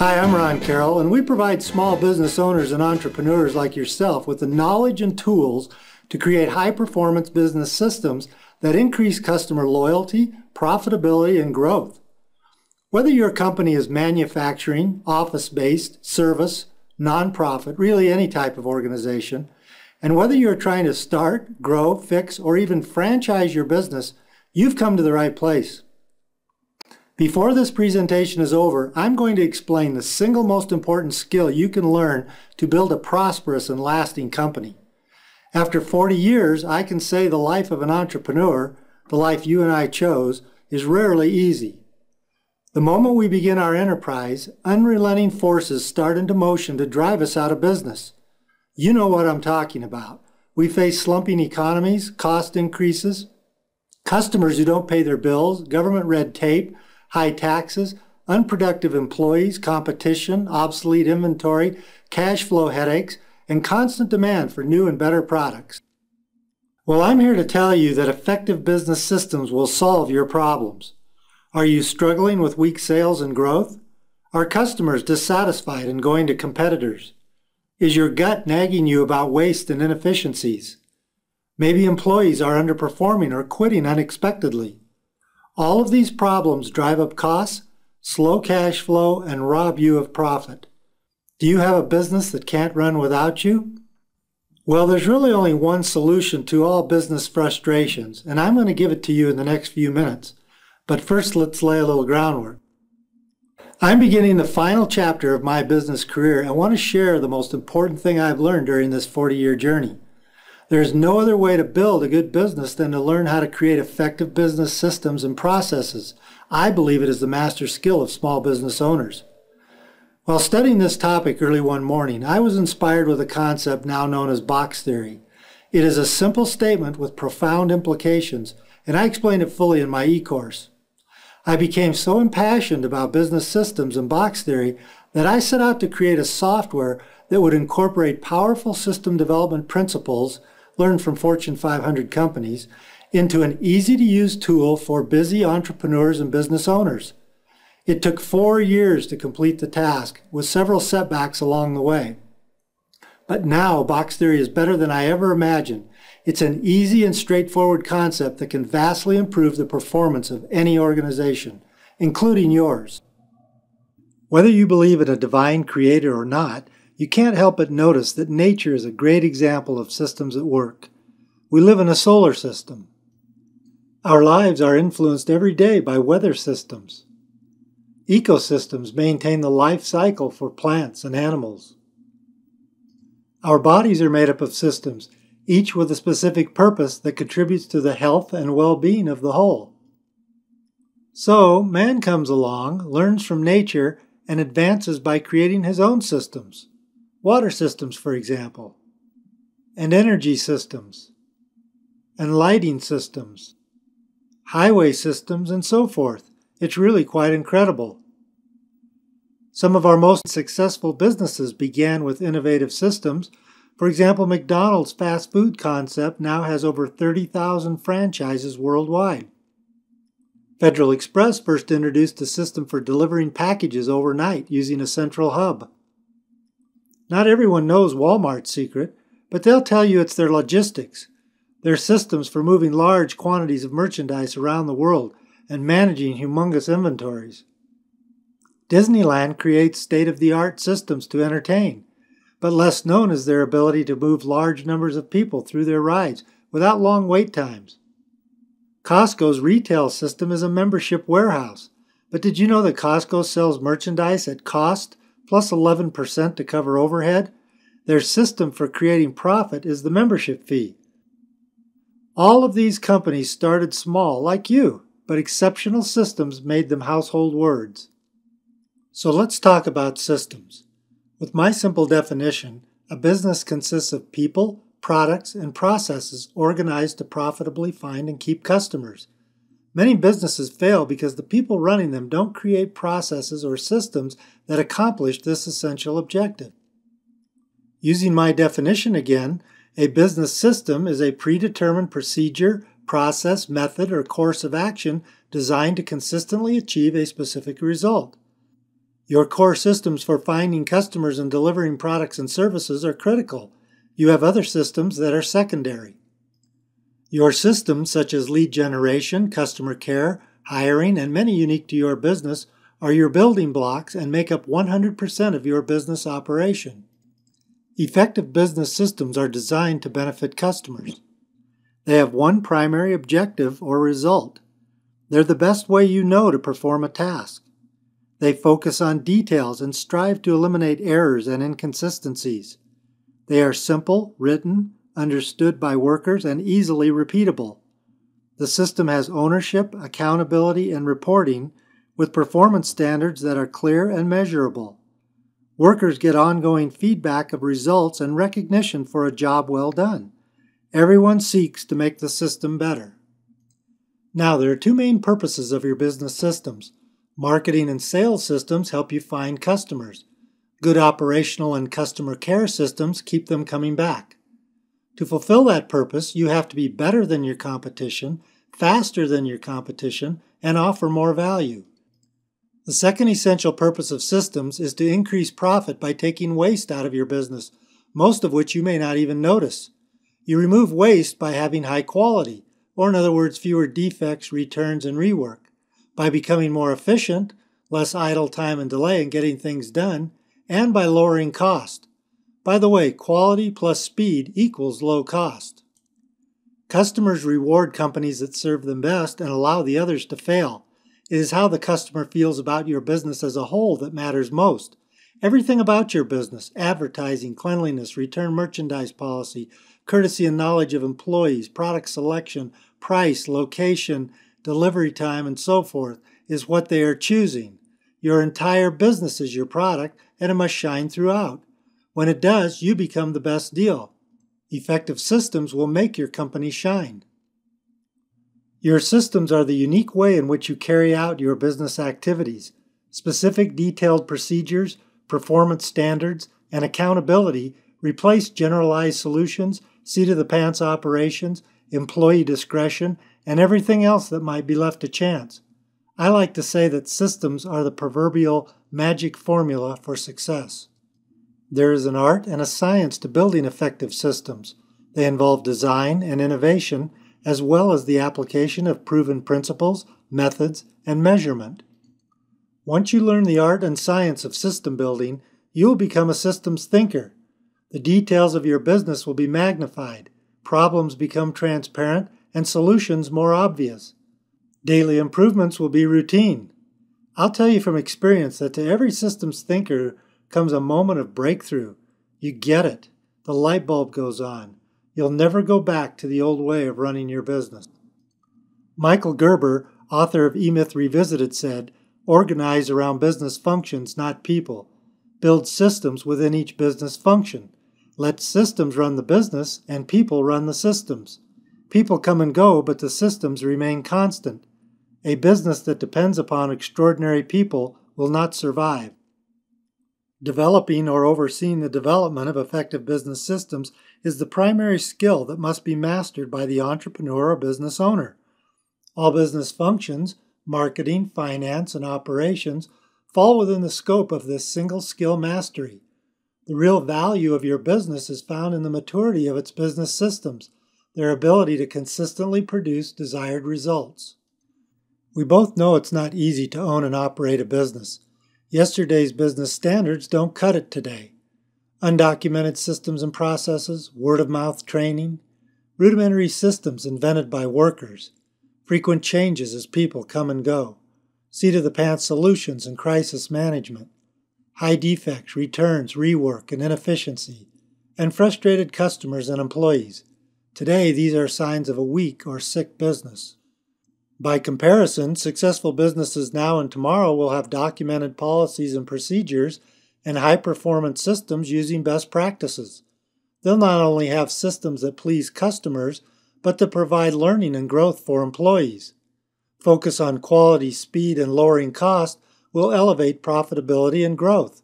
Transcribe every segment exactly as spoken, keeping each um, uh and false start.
Hi, I'm Ron Carroll, and we provide small business owners and entrepreneurs like yourself with the knowledge and tools to create high-performance business systems that increase customer loyalty, profitability, and growth. Whether your company is manufacturing, office-based, service, nonprofit, really any type of organization, and whether you're trying to start, grow, fix, or even franchise your business, you've come to the right place. Before this presentation is over, I'm going to explain the single most important skill you can learn to build a prosperous and lasting company. After forty years, I can say the life of an entrepreneur, the life you and I chose, is rarely easy. The moment we begin our enterprise, unrelenting forces start into motion to drive us out of business. You know what I'm talking about. We face slumping economies, cost increases, customers who don't pay their bills, government red tape, high taxes, unproductive employees, competition, obsolete inventory, cash flow headaches, and constant demand for new and better products. Well, I'm here to tell you that effective business systems will solve your problems. Are you struggling with weak sales and growth? Are customers dissatisfied and going to competitors? Is your gut nagging you about waste and inefficiencies? Maybe employees are underperforming or quitting unexpectedly. All of these problems drive up costs, slow cash flow, and rob you of profit. Do you have a business that can't run without you? Well, there's really only one solution to all business frustrations, and I'm going to give it to you in the next few minutes. But first, let's lay a little groundwork. I'm beginning the final chapter of my business career and want to share the most important thing I've learned during this forty-year journey. There's no other way to build a good business than to learn how to create effective business systems and processes. I believe it is the master skill of small business owners. While studying this topic early one morning, I was inspired with a concept now known as box theory. It is a simple statement with profound implications, and I explained it fully in my e-course. I became so impassioned about business systems and box theory that I set out to create a software that would incorporate powerful system development principles learned from Fortune five hundred companies into an easy-to-use tool for busy entrepreneurs and business owners. It took four years to complete the task, with several setbacks along the way. But now, box theory is better than I ever imagined. It's an easy and straightforward concept that can vastly improve the performance of any organization, including yours. Whether you believe in a divine creator or not, you can't help but notice that nature is a great example of systems at work. We live in a solar system. Our lives are influenced every day by weather systems. Ecosystems maintain the life cycle for plants and animals. Our bodies are made up of systems, each with a specific purpose that contributes to the health and well-being of the whole. So, man comes along, learns from nature, and advances by creating his own systems. Water systems, for example, and energy systems, and lighting systems, highway systems, and so forth. It's really quite incredible. Some of our most successful businesses began with innovative systems. For example, McDonald's fast food concept now has over thirty thousand franchises worldwide. Federal Express first introduced a system for delivering packages overnight using a central hub. Not everyone knows Walmart's secret, but they'll tell you it's their logistics, their systems for moving large quantities of merchandise around the world and managing humongous inventories. Disneyland creates state-of-the-art systems to entertain, but less known is their ability to move large numbers of people through their rides without long wait times. Costco's retail system is a membership warehouse, but did you know that Costco sells merchandise at cost plus eleven percent to cover overhead? Their system for creating profit is the membership fee. All of these companies started small, like you, but exceptional systems made them household words. So let's talk about systems. With my simple definition, a business consists of people, products, and processes organized to profitably find and keep customers. Many businesses fail because the people running them don't create processes or systems that accomplish this essential objective. Using my definition again, a business system is a predetermined procedure, process, method, or course of action designed to consistently achieve a specific result. Your core systems for finding customers and delivering products and services are critical. You have other systems that are secondary. Your systems, such as lead generation, customer care, hiring, and many unique to your business, are your building blocks and make up one hundred percent of your business operation. Effective business systems are designed to benefit customers. They have one primary objective or result. They're the best way you know to perform a task. They focus on details and strive to eliminate errors and inconsistencies. They are simple, written, understood by workers, and easily repeatable. The system has ownership, accountability, and reporting, with performance standards that are clear and measurable. Workers get ongoing feedback of results and recognition for a job well done. Everyone seeks to make the system better. Now, there are two main purposes of your business systems. Marketing and sales systems help you find customers. Good operational and customer care systems keep them coming back. To fulfill that purpose, you have to be better than your competition, faster than your competition, and offer more value. The second essential purpose of systems is to increase profit by taking waste out of your business, most of which you may not even notice. You remove waste by having high quality, or in other words, fewer defects, returns, and rework. By becoming more efficient, less idle time and delay in getting things done, and by lowering cost. By the way, quality plus speed equals low cost. Customers reward companies that serve them best and allow the others to fail. It is how the customer feels about your business as a whole that matters most. Everything about your business, advertising, cleanliness, return merchandise policy, courtesy and knowledge of employees, product selection, price, location, delivery time, and so forth, is what they are choosing. Your entire business is your product, and it must shine throughout. When it does, you become the best deal. Effective systems will make your company shine. Your systems are the unique way in which you carry out your business activities. Specific detailed procedures, performance standards, and accountability replace generalized solutions, seat-of-the-pants operations, employee discretion, and everything else that might be left to chance. I like to say that systems are the proverbial magic formula for success. There is an art and a science to building effective systems. They involve design and innovation, as well as the application of proven principles, methods, and measurement. Once you learn the art and science of system building, you will become a systems thinker. The details of your business will be magnified, problems become transparent, and solutions more obvious. Daily improvements will be routine. I'll tell you from experience that to every systems thinker comes a moment of breakthrough. You get it. The light bulb goes on. You'll never go back to the old way of running your business. Michael Gerber, author of E-Myth Revisited, said, "Organize around business functions, not people. Build systems within each business function. Let systems run the business and people run the systems. People come and go, but the systems remain constant. A business that depends upon extraordinary people will not survive." Developing or overseeing the development of effective business systems is the primary skill that must be mastered by the entrepreneur or business owner. All business functions, marketing, finance, and operations, fall within the scope of this single skill mastery. The real value of your business is found in the maturity of its business systems, their ability to consistently produce desired results. We both know it's not easy to own and operate a business. Yesterday's business standards don't cut it today. Undocumented systems and processes, word-of-mouth training, rudimentary systems invented by workers, frequent changes as people come and go, seat-of-the-pants solutions and crisis management, high defects, returns, rework, and inefficiency, and frustrated customers and employees. Today, these are signs of a weak or sick business. By comparison, successful businesses now and tomorrow will have documented policies and procedures and high-performance systems using best practices. They'll not only have systems that please customers, but that provide learning and growth for employees. Focus on quality, speed, and lowering cost will elevate profitability and growth.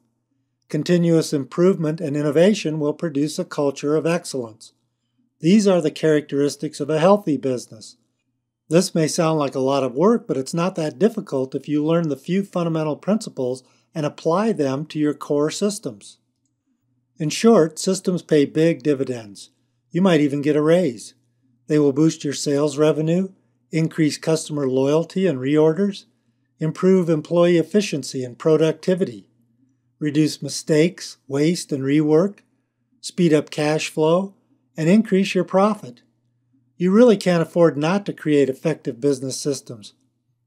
Continuous improvement and innovation will produce a culture of excellence. These are the characteristics of a healthy business. This may sound like a lot of work, but it's not that difficult if you learn the few fundamental principles and apply them to your core systems. In short, systems pay big dividends. You might even get a raise. They will boost your sales revenue, increase customer loyalty and reorders, improve employee efficiency and productivity, reduce mistakes, waste, and rework, speed up cash flow, and increase your profit. You really can't afford not to create effective business systems.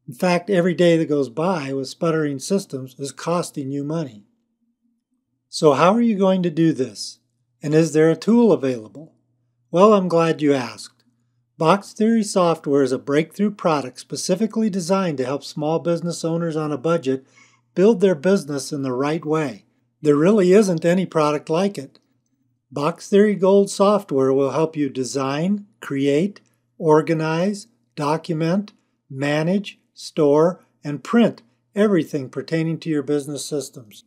In fact, every day that goes by with sputtering systems is costing you money. So how are you going to do this? And is there a tool available? Well, I'm glad you asked. Box Theory software is a breakthrough product specifically designed to help small business owners on a budget build their business in the right way. There really isn't any product like it. Box Theory Gold software will help you design, create, organize, document, manage, store, and print everything pertaining to your business systems.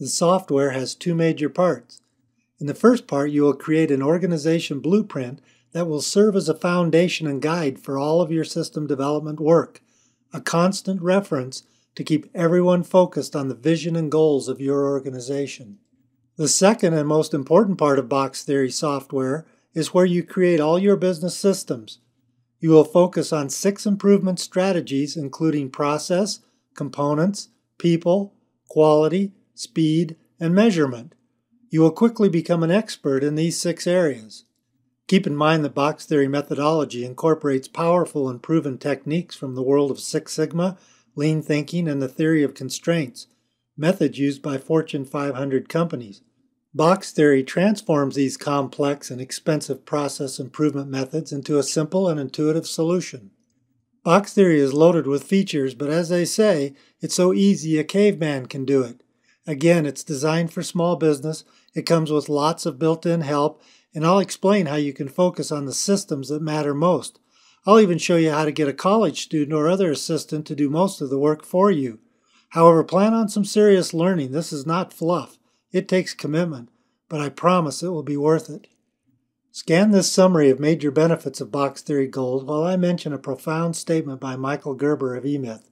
The software has two major parts. In the first part, you will create an organization blueprint that will serve as a foundation and guide for all of your system development work, a constant reference to keep everyone focused on the vision and goals of your organization. The second and most important part of Box Theory software is where you create all your business systems. You will focus on six improvement strategies, including process, components, people, quality, speed, and measurement. You will quickly become an expert in these six areas. Keep in mind that Box Theory methodology incorporates powerful and proven techniques from the world of Six Sigma, Lean Thinking, and the Theory of Constraints, methods used by Fortune five hundred companies. Box Theory transforms these complex and expensive process improvement methods into a simple and intuitive solution. Box Theory is loaded with features, but as they say, it's so easy a caveman can do it. Again, it's designed for small business, it comes with lots of built-in help, and I'll explain how you can focus on the systems that matter most. I'll even show you how to get a college student or other assistant to do most of the work for you. However, plan on some serious learning. This is not fluff. It takes commitment, but I promise it will be worth it. Scan this summary of major benefits of Box Theory Gold while I mention a profound statement by Michael Gerber of E-Myth.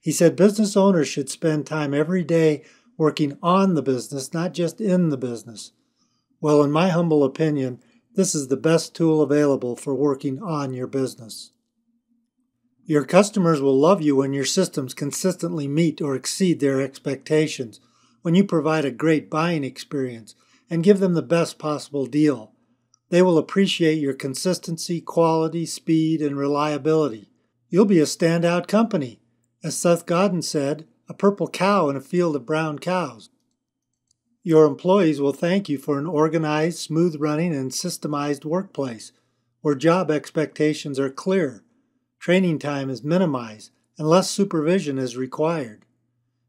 He said business owners should spend time every day working on the business, not just in the business. Well, in my humble opinion, this is the best tool available for working on your business. Your customers will love you when your systems consistently meet or exceed their expectations, when you provide a great buying experience and give them the best possible deal. They will appreciate your consistency, quality, speed, and reliability. You'll be a standout company. As Seth Godin said, a purple cow in a field of brown cows. Your employees will thank you for an organized, smooth-running, and systemized workplace where job expectations are clear, training time is minimized, and less supervision is required.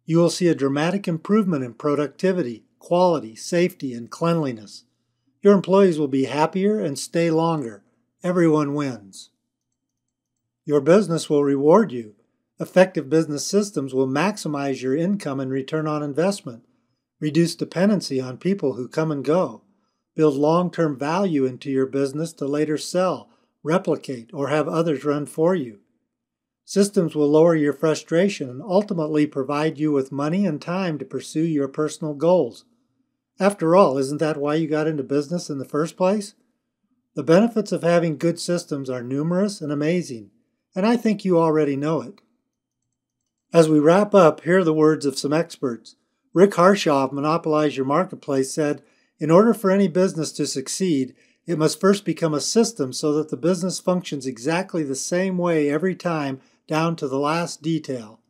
You will see a dramatic improvement in productivity, quality, safety, and cleanliness. Your employees will be happier and stay longer. Everyone wins. Your business will reward you. Effective business systems will maximize your income and return on investment, reduce dependency on people who come and go, build long-term value into your business to later sell, replicate, or have others run for you. Systems will lower your frustration and ultimately provide you with money and time to pursue your personal goals. After all, isn't that why you got into business in the first place? The benefits of having good systems are numerous and amazing, and I think you already know it. As we wrap up, here are the words of some experts. Rick Harshaw of Monopolize Your Marketplace said, "In order for any business to succeed, it must first become a system so that the business functions exactly the same way every time, down to the last detail."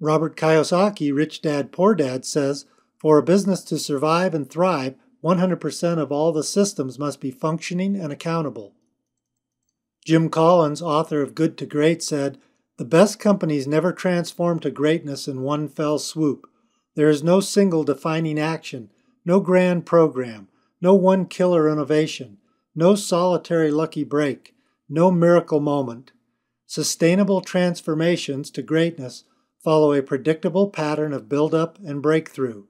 Robert Kiyosaki, Rich Dad Poor Dad, says, "For a business to survive and thrive, one hundred percent of all the systems must be functioning and accountable." Jim Collins, author of Good to Great, said, "The best companies never transform to greatness in one fell swoop. There is no single defining action, no grand program, no one killer innovation, no solitary lucky break, no miracle moment. Sustainable transformations to greatness follow a predictable pattern of build-up and breakthrough.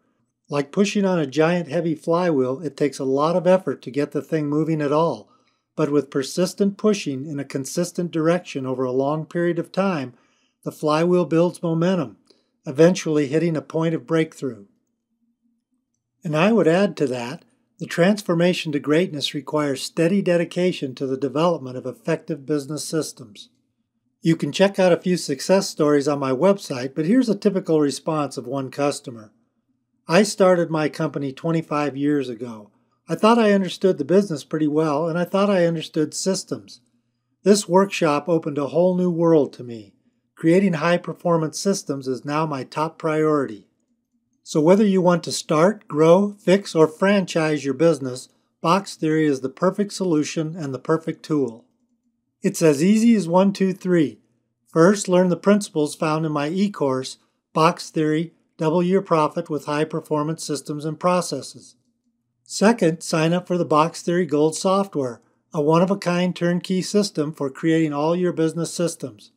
Like pushing on a giant heavy flywheel, it takes a lot of effort to get the thing moving at all, but with persistent pushing in a consistent direction over a long period of time, the flywheel builds momentum, eventually hitting a point of breakthrough. And I would add to that, the transformation to greatness requires steady dedication to the development of effective business systems. You can check out a few success stories on my website, but here's a typical response of one customer. I started my company twenty-five years ago. I thought I understood the business pretty well, and I thought I understood systems. This workshop opened a whole new world to me. Creating high-performance systems is now my top priority. So whether you want to start, grow, fix, or franchise your business, Box Theory is the perfect solution and the perfect tool. It's as easy as one, two, three. First, learn the principles found in my e-course, Box Theory, Double Your Profit with High-Performance Systems and Processes. Second, sign up for the Box Theory Gold software, a one-of-a-kind turnkey system for creating all your business systems.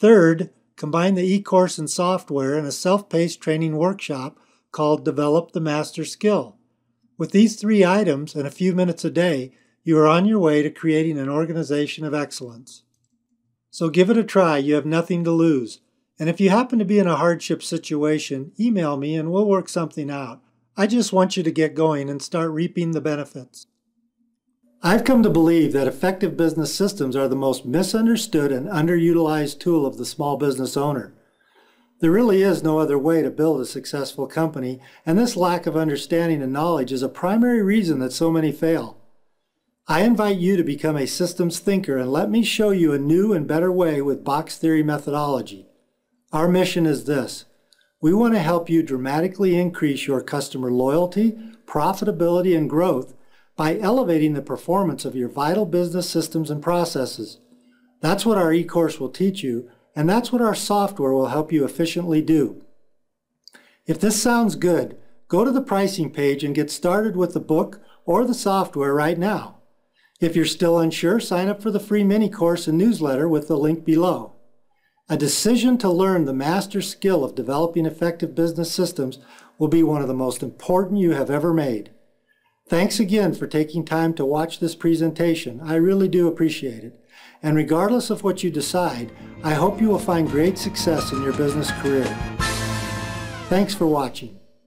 Third, combine the e-course and software in a self-paced training workshop called Develop the Master Skill. With these three items and a few minutes a day, you are on your way to creating an organization of excellence. So give it a try. You have nothing to lose. And if you happen to be in a hardship situation, email me and we'll work something out. I just want you to get going and start reaping the benefits. I've come to believe that effective business systems are the most misunderstood and underutilized tool of the small business owner. There really is no other way to build a successful company, and this lack of understanding and knowledge is a primary reason that so many fail. I invite you to become a systems thinker and let me show you a new and better way with Box Theory methodology. Our mission is this. We want to help you dramatically increase your customer loyalty, profitability, and growth by elevating the performance of your vital business systems and processes. That's what our e-course will teach you, and that's what our software will help you efficiently do. If this sounds good, go to the pricing page and get started with the book or the software right now. If you're still unsure, sign up for the free mini-course and newsletter with the link below. A decision to learn the master skill of developing effective business systems will be one of the most important you have ever made. Thanks again for taking time to watch this presentation. I really do appreciate it. And regardless of what you decide, I hope you will find great success in your business career. Thanks for watching.